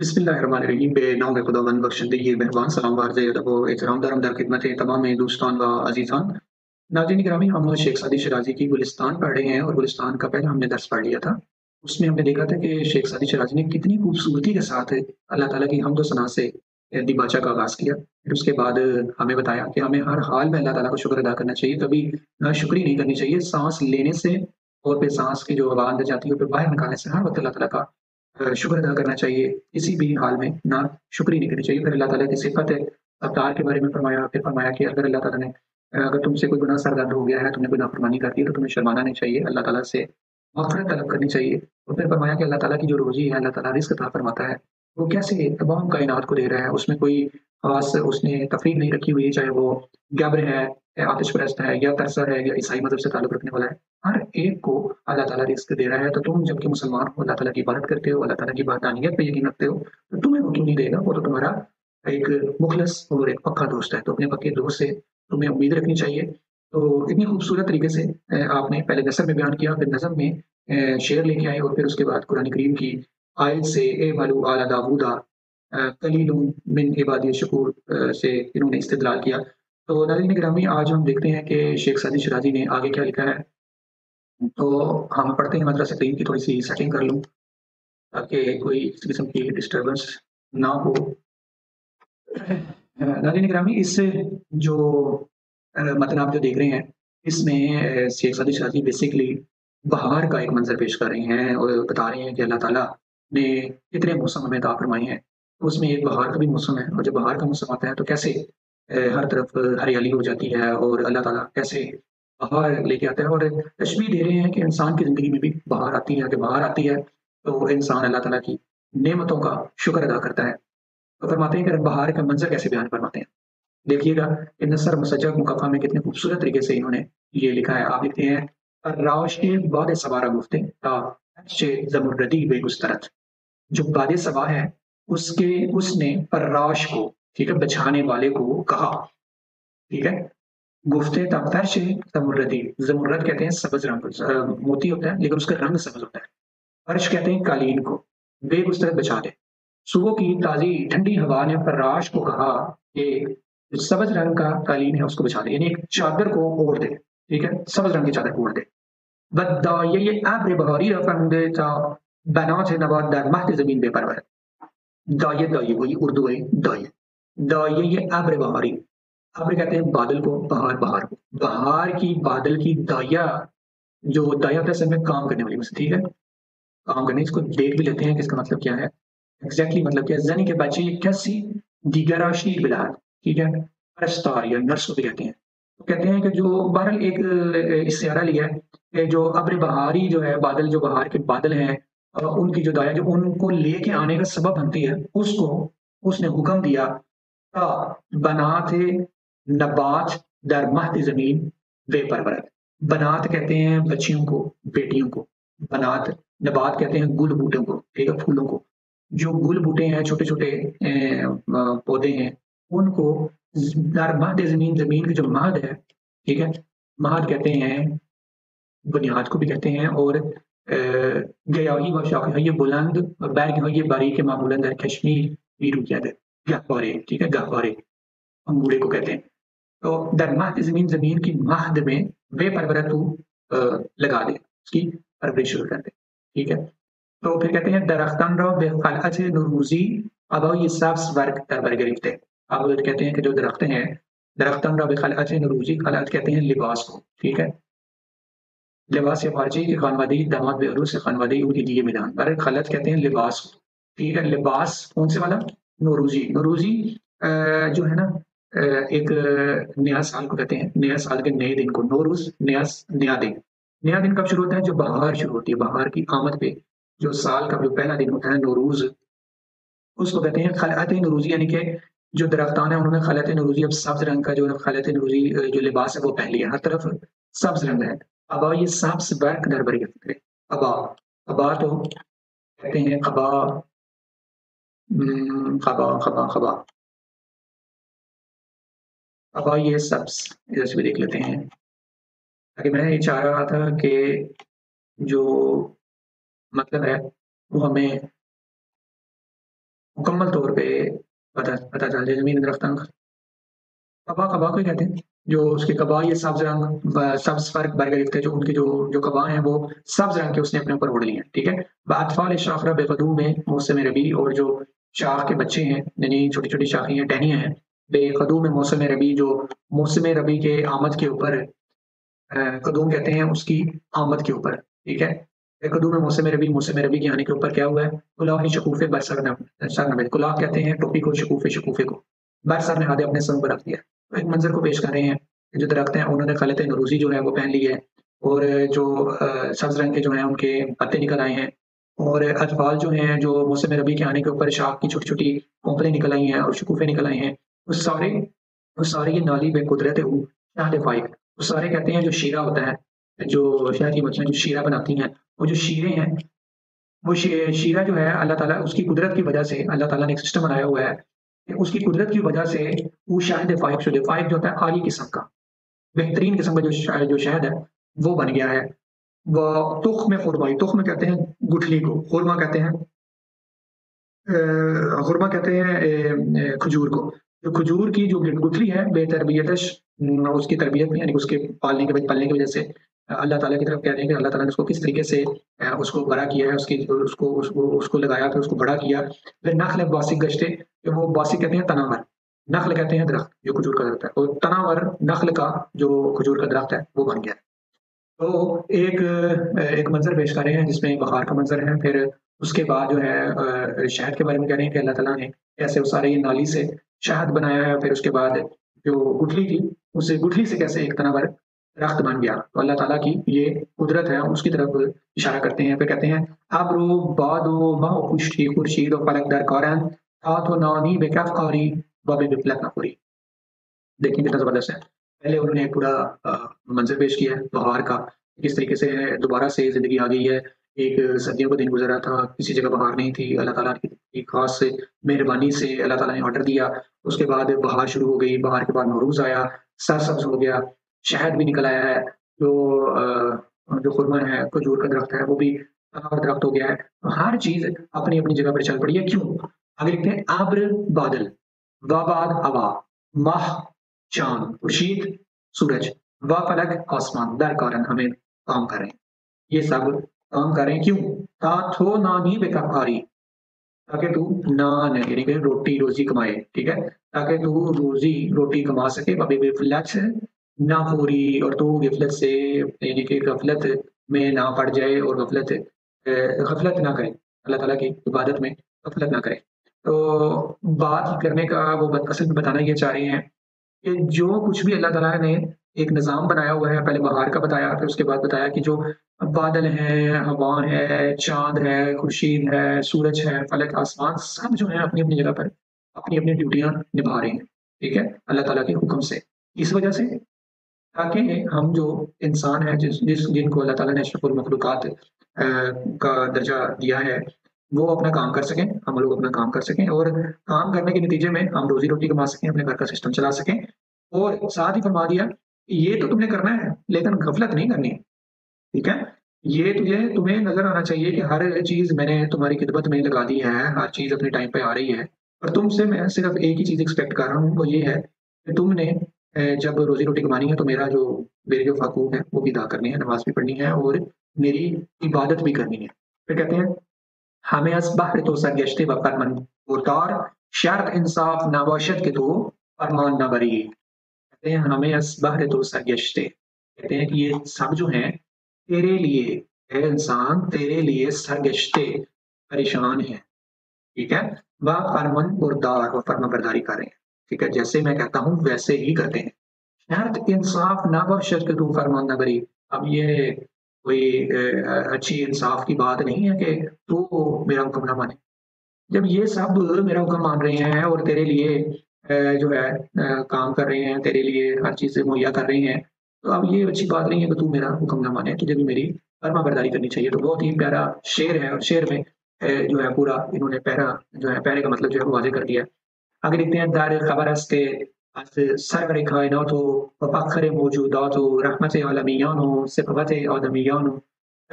बिस्मिल्लाहिर्रहमानिर्रहीम। बेनाम खुदा बंद बख्शंदे ये मेहरबान सलाम वारज़े अदब व एहतराम दरमदार खिदमत तमाम दोस्तान व अजीज़ान। नाज़रीन किरामी, हम शेख सादी शिराज़ी की गुलिस्तान पढ़े हैं और गुलिस्तान का पहला हमने दर्स पढ़ लिया था। उसमें हमने देखा था कि शेख सादी शिराज़ी ने कितनी खूबसूरती के साथ अल्लाह ताला की हम्द व सना से दिबाचा का आगाज़ किया। फिर उसके बाद हमें बताया कि हमें हर हाल में अल्लाह ताला को शुक्र अदा करना चाहिए, कभी नाशुक्री नहीं करनी चाहिए। सांस लेने से और फिर सांस की जो हवा अंदर जाती है और फिर बाहर निकालने से हर वक्त अल्लाह ताला का शुक्र अदा करना चाहिए, किसी भी हाल में ना शुक्री नहीं करनी चाहिए। फिर अल्लाह ताला की सिफत है अवतार के बारे में फरमाया। फिर फरमाया कि अगर अल्लाह ताला ने अगर तुमसे कोई गुनाह सरदर्द हो गया है, तुमने कोई नाफरमानी कर दी है, तो तुम्हें शर्माना नहीं चाहिए, अल्लाह ताला से मग़फ़िरत तलब करनी चाहिए। और फिर फरमाया कि अल्लाह ताला की जो रोज़ी है, अल्लाह ताला रिज़्क़ अता फरमाता है, वो कैसे तमाम कायनात को दे रहा है, उसमें कोई खास उसने तफरीक नहीं रखी हुई है, चाहे वो गब्र है, आतिश परस्त है, या तरसर है, या ईसाई मजहब से ताल्लुक़ रखने वाला है, हर एक को अल्लाह ताला रिस्क दे रहा है। तो तुम जबकि मुसलमान हो, अल्लाह ताला की इबादत करते हो, अल्लाह ताला की वहदानियत पे यकीन रखते हो, तो तुम्हें वो क्यों नहीं देगा? वो तो तुम्हारा एक मुखलस और एक पक्का दोस्त है। तो अपने पक्के दोस्त से तुम्हें उम्मीद रखनी चाहिए। तो इतनी खूबसूरत तरीके से आपने पहले नज़म में बयान किया, फिर नज़म में शेर लेके आए, और फिर उसके बाद कुरान करीम की आयत से ए बलू आला दाऊदा कलीलुम मिन इबादी शकुर से इन्होंने इस्तिदलाल किया। तो नाज़रीन गिरामी, आज हम देखते हैं कि शेख सादी शिराज़ी ने आगे क्या लिखा है। तो हम पढ़ते हैं, मदरसा करीम की थोड़ी सी सेटिंग कर लूँ ताकि कोई इस किस्म की डिस्टर्बेंस ना हो। नाज़रीन गिरामी, इस जो मतन आप जो देख रहे हैं, इसमें शेख सादी शिराज़ी बेसिकली बहार का एक मंजर पेश कर रहे हैं और बता रहे हैं कि अल्लाह ताला ने कितने मौसम हमें अता फरमाए हैं। उसमें एक बहार का भी मौसम है, और जब बहार का मौसम आता है तो कैसे हर तरफ हरियाली हो जाती है और अल्लाह ताला कैसे बहार लेके आता है। और तशबीह दे रहे हैं कि इंसान की ज़िंदगी में भी बहार आती है, कि बहार आती है तो इंसान अल्लाह ताला की नेमतों का शुक्र अदा करता है। तो फरमाते हैं कि बहार का मंजर कैसे बयान फरमाते हैं, देखिएगा। नसर मुसज्जा मुकफ़ा में कितने खूबसूरत तरीके से इन्होंने ये लिखा है। आप लिखते हैं राश के बाद सवारा गुफ्ते जमरदी बेगुस्तरत, जो बाद सवा है उसके उसने पर्राश को, ठीक है, बचाने वाले को कहा, ठीक है। गुफ्ते तफ्तरश जमुर्रदी, जमुर्रद कहते हैं सबज रंग मोती होता है लेकिन उसका रंग सबज होता है। फर्श कहते हैं कालीन को, बेगुस्तर बचा दे। सुबह की ताज़ी ठंडी हवा ने फर्राश को कहा कि सबज रंग का कालीन है उसको बचा दे, यानी एक चादर को ओढ़ दे, ठीक है, सबज रंग की चादर को ओढ़ दे। बद्दा ये आब्र बहारी रफंद बना थे नबाद महत जमीन बेपरवर दाये दाये, वही उर्दू है दाये दाये ये आब्र बहारी। आब्र कहते हैं बादल को, बहार, बहार को, बहार की बादल की दाया, जो दाया तसर में काम करने वाली, ठीक है, काम करने। इसको देख भी लेते हैं कि इसका मतलब क्या है, एग्जैक्टली मतलब क्या है। जनी के बच्चे कैसी दीगराशी बिलाद, ठीक है, परस्तार या नर्स को भी कहते हैं। तो कहते हैं कि जो बहरल एक इशारा लिया है, जो आब्र बहारी जो है बादल, जो बहार के बादल हैं उनकी जो दाया जो उनको लेके आने का सबब बनती है, उसको उसने हुक्म दिया था बनात नबात दर महत जमीन बेपरवरत। बनात कहते हैं बच्चियों को, बेटियों को, बनात नबात कहते हैं गुल बूटों को, ठीक है, फूलों को, जो गुल बूटे हैं, छोटे छोटे पौधे हैं, उनको दर महत जमीन, जमीन की जो महद है, ठीक है, महद कहते हैं बुनियाद को भी कहते हैं। और गयाही व शाखा, ये बुलंद और बैर, ये बारीक के मामूलंद है। कश्मीर वीरू क्या है, गहवारे, ठीक है, गहवारे अंगूरे को कहते हैं। तो दरमाह जमीन, जमीन की महद में बेपरवरत तू लगा दे, उसकी परवरिश शुरू कर दे, ठीक है। तो फिर कहते हैं दरख्तान रो बेखलअत नौरोजी अब ये सब्स वर्ग दरबर गिरफ्ते। अब कहते हैं कि जो दरख्ते हैं दरख्तान रो बेखलअत नौरोजी, खलअत कहते हैं लिबास को, ठीक है, लिबास वारजी की खानवादी दामाद बेरू से खानवादी उनकी दिए मैदान पर। खलत कहते हैं लिबास, ठीक है, लिबास कौन से वाला, नौरोजी। नौरोजी जो है ना, एक नया साल को कहते हैं, नया साल के नए दिन को नौरोज, नया नया दिन। नया दिन कब शुरू होता है, जो बहार शुरू होती है, बहार की आमद पे जो साल का जो पहला दिन होता है नौरोज, उसको कहते हैं खलत नौरोजी। यानी कि जो दरख्तान है उन्होंने खलत नौरोजी, अब सब्ज रंग का जो खलत नौरोजी जो लिबास है वो पहन लिया, हर तरफ सब्ज रंग है। अबा ये सांप से वर्क दरबरी करते, अबा अबा तो कहते हैं खबा खबा खबा खबा अबा ये सब्स, इधर से भी देख लेते हैं ताकि मैं ये चाह रहा था कि जो मतलब है वो हमें मुकम्मल तौर पे पता चल जाए ज़मीन दरख्त अंग। कबा कबा को कहते हैं जो उसके कबा ये सब्ज रंग सब्ज फर्क बरगे लिखते हैं जो उनके जो जो कबा हैं वो सब्ज रंग के उसने अपने ऊपर ओढ़ लिए हैं। ठीक है, बातफाल शाखरा बेकदू में मौसम रबी और जो शाख के बच्चे हैं यानी छोटी छोटी शाखें हैं टहनियाँ हैं बेकदूम में मौसम रबी जो मौसम रबी के आमद के ऊपर कदूम कहते हैं उसकी आमद के ऊपर। ठीक है, बेकदूम में मौसम रबी के आने के ऊपर क्या हुआ है कुलाह शकूफे बरसरनबे कुलाह कहते हैं टोपी को शकूफे को बरसर ने आधे अपने संग पर रख दिया। तो एक मंजर को पेश कर रहे हैं जो दरख्त हैं उन्होंने खालिद नौरोजी जो है वो पहन ली है और जो सब्ज रंग के जो हैं उनके पत्ते निकल आए हैं और अजवाल जो हैं जो मौसम रबी के आने के ऊपर शाख की छोटी छोटी कोंपलें निकल आई हैं और शकूफे निकल आए हैं उस सारे ये नाली बेकुदरत हूँ शाहफाइक वो सारे कहते हैं जो शीरा होता है जो शहद की मछलियाँ जो शीरा बनाती हैं वो जो शीरे हैं वो शीरा जो है अल्लाह ताला उसकी कुदरत की वजह से अल्लाह ताला ने एक सिस्टम बनाया हुआ है उसकी कुदरत की वजह से वो शहद फाइक जो होता है आली किस्म का बेहतरीन किस्म का जो शहद है वो बन गया है। वह तुख में खुरमाई तुख में कहते हैं गुठली को खुरमा कहते हैं खजूर को जो खजूर की जो गुठली है बेतरबियतश उसकी तरबियत में यानी उसके पालने की वजह से अल्लाह ताला की तरफ कह रहे हैं कि अल्लाह ताला ने उसको किस तरीके से उसको बड़ा किया है उसकी उसको लगाया फिर उसको बड़ा किया। फिर नखल बासिक गश्ते जो वो बासिक कहते हैं तनावर नखल कहते हैं दरख्त जो खजूर का दरख्त है और तनावर नखल का जो खजूर का दरख्त है वो बन गया। तो एक मंजर पेश कर रहे हैं जिसमें बहार का मंजर है फिर उसके बाद जो है शहद के बारे में कह रहे हैं कि अल्लाह ताला ने कैसे उस सारे नाली से शहद बनाया है फिर उसके बाद जो गुठली थी उस गुठली से कैसे एक तनावर दरख्त बन गया। तो अल्लाह ताला की ये कुदरत है उसकी तरफ इशारा करते हैं। फिर कहते हैं अब रो बादो माओ खुशी खुर्शीद फलक दरकारन हाथो नानी बेकफ कारी बबे बिपलत नखुरी। देखिए कितना ज़बरदस्त है, पहले उन्होंने पूरा मंजर पेश किया है बहार का किस तरीके से दोबारा से ज़िंदगी आ गई है। एक सर्दियों का दिन गुजरा था किसी जगह बहार नहीं थी अल्लाह ताला की एक खास मेहरबानी से अल्लाह ताला ने ऑर्डर दिया उसके बाद बहार शुरू हो गई। बहार के बाद नौरूज आया सरसब्ज हो गया शहद भी निकल आया है जो खुरमा है खजूर का दरख्त है वो भी दरख्त हो गया है। तो हर चीज़ अपनी अपनी जगह पर चल पड़ी है। क्यों आगे देखते हैं आब्र बादल वाबाद हवा माह चांद खुर्शीद सूरज व फलक आसमान दर कारण हमें काम कर रहे हैं ये सब काम करें क्यों ताथो नानी बेकारी ताकि तू ना नगरी के रोटी रोजी कमाए। ठीक है ताकि तू रोजी रोटी कमा सके कभी गफलत ना पूरी और तू गफलत से यानी कि गफलत में ना पड़ जाए और गफलत ना करे अल्लाह ताला की इबादत में गफलत ना करे। तो बात करने का वो असल में बताना ये चाह रहे हैं कि जो कुछ भी अल्लाह ताला ने एक निज़ाम बनाया हुआ है पहले बहार का बताया फिर उसके बाद बताया कि जो बादल हैं हवा है चांद है खुर्शीद है सूरज है फलक आसमान सब जो है अपनी अपनी जगह पर अपनी अपनी ड्यूटियाँ निभा रहे हैं। ठीक है अल्लाह ताला के हुक्म से इस वजह से ताकि हम जो इंसान है जिनको अल्लाह ताला ने अशरफुल मखलूकात का दर्जा दिया है वो अपना काम कर सकें हम लोग अपना काम कर सकें और काम करने के नतीजे में हम रोजी रोटी कमा सकें अपने घर का सिस्टम चला सकें। और साथ ही फरमा दिया ये तो तुमने करना है लेकिन गफलत नहीं करनी है। ठीक है ये तुझे तुम्हें नजर आना चाहिए कि हर चीज़ मैंने तुम्हारी खिदमत में लगा दी है हर चीज़ अपने टाइम पे आ रही है और तुमसे मैं सिर्फ एक ही चीज़ एक्सपेक्ट कर रहा हूँ वो ये है कि तुमने जब रोजी रोटी कमानी है तो मेरे जो हकूक हैं वो भी अदा करनी है नमाज भी पढ़नी है और मेरी इबादत भी करनी है। फिर कहते हैं हमें असबाह तो सरगश्ते बरमन उतार शर्त इंसाफ नाबाशत के तो अरमान ना बरी हमें असबाह तो सरगश्ते कहते हैं कि ये सब जो हैं तेरे लिए है इंसान तेरे लिए सरगश्ते परेशान है। ठीक है वह फरमान बरदार व फरमा बरदारी कर रहे हैं। ठीक है जैसे मैं कहता हूँ वैसे ही करते हैं शर्त इंसाफ ना बो शर्त तू फरमान ना बरी। अब ये कोई अच्छी इंसाफ की बात नहीं है कि तू मेरा हुक्म ना माने जब ये सब मेरा हुक्म मान रहे हैं और तेरे लिए जो है काम कर रहे हैं तेरे लिए हर चीज़ मुहैया कर रहे हैं तो अब ये अच्छी बात नहीं है कि तू मेरा हुक्म ना माने तुझे भी मेरी फर्मा बरदारी करनी चाहिए। तो बहुत ही प्यारा शेर है और शेर में जो है पूरा इन्होंने पैरे का मतलब जो है वाजे कर दिया। आगे देखते हैं दार खबर के सरवर कायनात हो वफखर मौजूदात हो रहमत आलमियान हो सिफवत आदमियान हो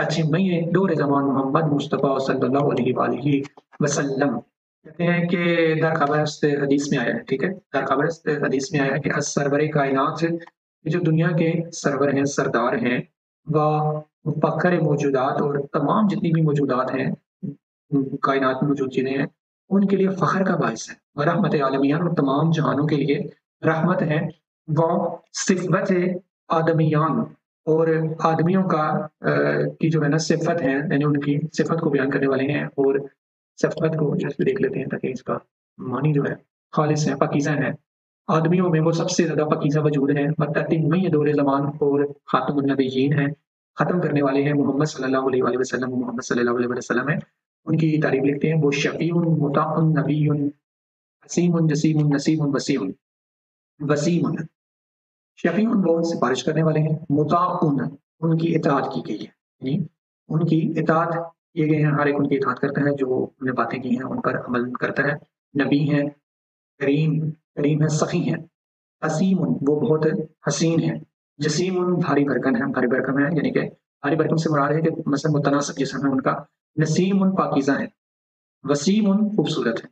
अच्छी मई दौर ज़मान मोहम्मद मुस्तफ़ा सल्लल्लाहु अलैहि वसल्लम कहते हैं कि दर खबर से हदीस में आया है, ठीक है, दर खबर से हदीस में आया है कि अस सरवर कायनात, जो दुनिया के सरवर हैं, सरदार हैं, वह बकर मौजूदात और तमाम जितनी भी मौजूदात हैं कायनात में मौजूद चीज़ें हैं, उनके लिए फ़ख्र का बायस है वह रहमत आलमियान और तमाम जहानों के लिए रहमत है, वह सिफत आदमियान और आदमियों का की जो है ना सिफत है, यानी उनकी सिफत को बयान करने वाले हैं। और सिफत को जैसे देख लेते हैं ताकि इसका मानी जो है खालिस है, पकीज़ा है, आदमियों में वो सबसे ज़्यादा पकीज़ा वजूद है, मतमय दौर ज़मान और ख़ातमुन्नबिय्यीन हैं, ख़त्म करने वाले हैं मोहम्मद सल्लल्लाहु अलैहि वसल्लम, मोहम्मद सल्लल्लाहु अलैहि वसल्लम है। उनकी तारीफ लिखते हैं वो शफ़ीउन मुताउन नबीउन हसीमुन जसीमुन नसीमुन वसीउन वसीमुन। शफ़ीउन वो सिफारिश करने वाले हैं, मुताउन उनकी इताअत की गई है, यानी उनकी इताअत किए गए हैं, हर एक उनकी इताअत करता है, जो उन्होंने बातें की हैं उन पर अमल करता है। नबी हैं, करीम करीम है, सखी हैं, हसीमुन वो बहुत हसीन है, जसीमुन भारी भरकम है, भारी भरकम है, यानी कि भारी भरकम से मुराद है कि मसलन मुतनासिब जिस्म है उनका, नसीम उन पाकीज़ा है, वसीम उन खूबसूरत है।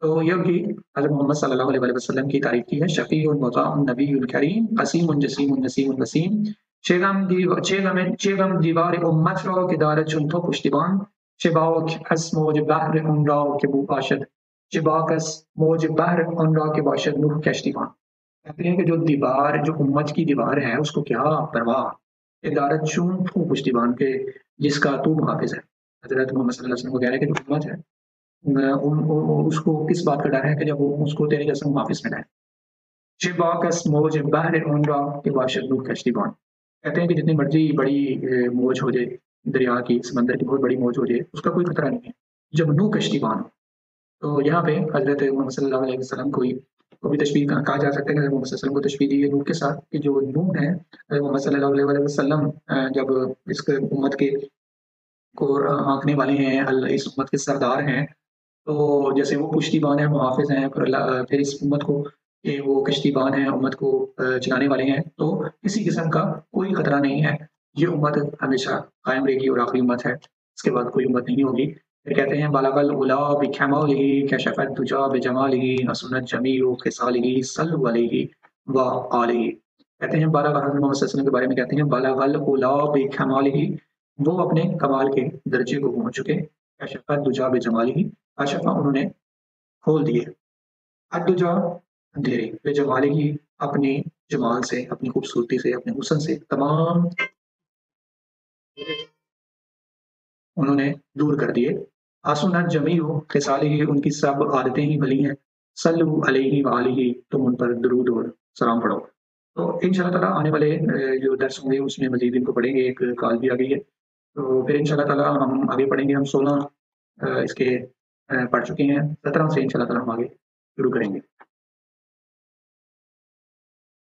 तो यह भी हज़रत मोहम्मद सल्लल्लाहु अलैहि वसल्लम की तारीफ की है, शफ़ी उन मुताउन नबी उल करीम असीम उन जसीम उन नसीम उन वसीम। चेगम दीवार उम्मत रो के दार चुनतो पुश्तिबान शबाक अस मौज बहर उन रा के बुआशद शबाक अस मौज बहर उन रा के बाशद नूह कश्तिबान। कहते हैं कि जो दीवार, जो उम्मत की दीवार है, उसको क्या परवाह, इदारत चून फू पुश्तिबान के जिसका तू मुहाफ़िज़ है। हज़रत मोहम्मद सल्लल्लाहु अलैहि वसल्लम को कह रहे हैं कि जो उम्मत है उसको किस बात का डर है कि जब वो उसको तेरे जैसा मुहाफ़िज़ मिला है। शिबाकस मौज बहर उनरा के बाशद कश्तीबान। कहते हैं कि जितनी मर्जी बड़ी मौज हो जाए दरिया की, समंदर की बहुत बड़ी मौज हो जाए, उसका कोई खतरा नहीं है जब नू कश्तीबान हो। तो यहाँ पे हज़रत मोहम्मद सल्लल्लाहु अलैहि वसल्लम को भी तशबीह कहा जा सकता है कि मोहम्मद सल्लम को तशबीह दी है नूह के साथ कि जो नूह है मोहम्मद सल्लल्लाहु अलैहि वसल्लम जब इस उम्मत के को हाँकने वाले हैं, इस उम्मत के सरदार हैं, तो जैसे वो कश्तीबान हैं, मुहाफ़िज़ हैं, फिर इस उम्मत को कि वो कश्तीबान हैं, उम्मत को चलाने वाले हैं, तो किसी किस्म का कोई ख़तरा नहीं है, ये उम्मत हमेशा कायम रहेगी और आखिरी उम्मत है, इसके बाद कोई उम्मत नहीं होगी। फिर कहते हैं बालागल उला बिखमालही कशफत तुजा बिजमालही हसनत जमील खिसालही सल्वलही व आलही। कहते हैं बालागल, हज़रत मोहम्मद सल्लल्लाहु अलैहि वसल्लम के बारे में कहते हैं बालागल उला बिखमालही, वो अपने कमाल के दर्जे को पहुँच चुके, कशफत दुजा बिजमालही अशफा उन्होंने खोल दिए, अदुजा अंधेरे, बेजमालही अपनी जमाल से, अपनी खूबसूरती से, अपने हुसन से तमाम उन्होंने दूर कर दिए, आसुनत जमी हो खिसालही उनकी सब आदतें ही भली हैं, सल्लु अलैहि व आलिही तुम उन पर दरूद और सलाम पढ़ो। तो इंशाअल्लाह ताला आने वाले जो दर्स होंगे उसमें मजीद इनको पढ़ेंगे, एक कॉल भी आ गई है, तो फिर इंशाअल्लाह ताला हम आगे पढ़ेंगे। हम 16 इसके पढ़ चुके हैं, 17 से इंशाअल्लाह ताला हम आगे शुरू करेंगे।